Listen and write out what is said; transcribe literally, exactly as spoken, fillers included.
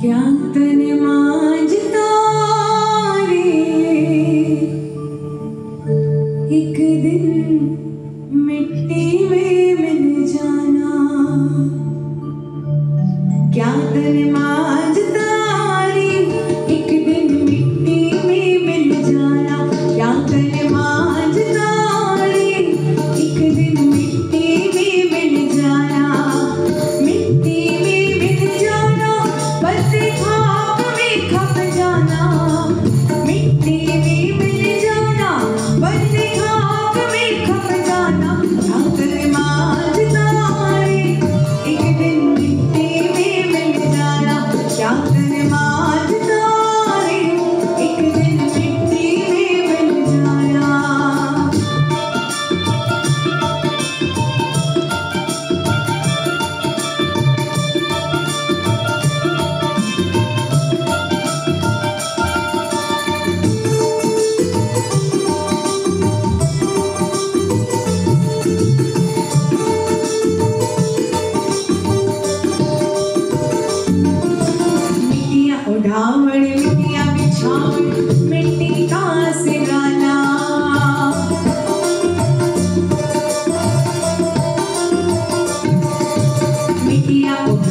क्या तन मांझता रे, एक दिन मिट्टी में मिल जाना। क्या तन मांझता रे, एक दिन मिट्टी में मिल जाना। क्या तन मांझता रे, एक दिन मिट्टी में मिल जाना। मिट्टी में मिल जाना, बस खाक में खप जाना। मिट्टी में मिल जाना, बस खाक में खप जाना। क्या तन मांझता रे, एक दिन मिट्टी में मिल जाना। क्या तन मांझता रे, एक दिन मिट्टी में मिल जाना। मिट्टियाँ उड़ावण, मिट्टियाँ बिछावण, मिट्टी का सिराना। मिट्टियाँ